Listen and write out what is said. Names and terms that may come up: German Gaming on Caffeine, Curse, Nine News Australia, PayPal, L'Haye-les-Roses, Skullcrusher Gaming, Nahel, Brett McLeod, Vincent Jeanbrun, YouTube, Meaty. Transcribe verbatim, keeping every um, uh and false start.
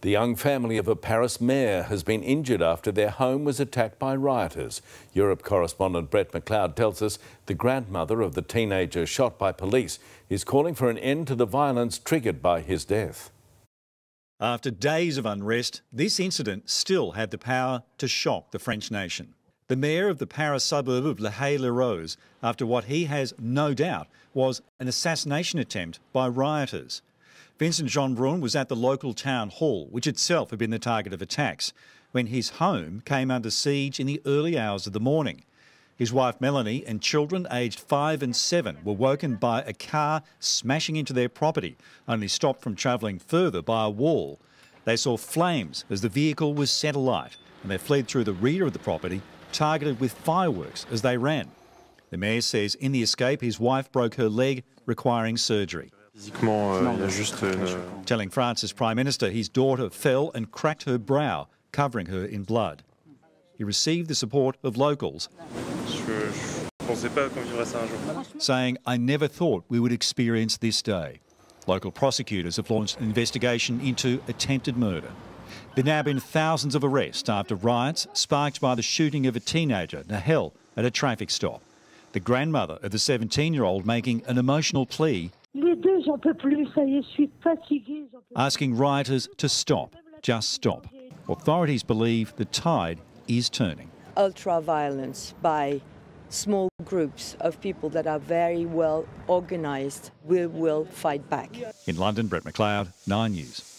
The young family of a Paris mayor has been injured after their home was attacked by rioters. Europe correspondent Brett McLeod tells us the grandmother of the teenager shot by police is calling for an end to the violence triggered by his death. After days of unrest, this incident still had the power to shock the French nation. The mayor of the Paris suburb of L'Haye-les-Roses, after what he has no doubt was an assassination attempt by rioters. Vincent Jeanbrun was at the local town hall, which itself had been the target of attacks, when his home came under siege in the early hours of the morning. His wife Melanie and children aged five and seven were woken by a car smashing into their property, only stopped from travelling further by a wall. They saw flames as the vehicle was set alight, and they fled through the rear of the property, targeted with fireworks as they ran. The mayor says in the escape his wife broke her leg, requiring surgery. Telling France's Prime Minister his daughter fell and cracked her brow, covering her in blood. He received the support of locals, saying, "I never thought we would experience this day." Local prosecutors have launched an investigation into attempted murder. There have now been thousands of arrests after riots sparked by the shooting of a teenager, Nahel, at a traffic stop. The grandmother of the seventeen-year-old making an emotional plea, asking rioters to stop, just stop. Authorities believe the tide is turning. Ultra-violence by small groups of people that are very well organised, we will fight back. In London, Brett McLeod, Nine News.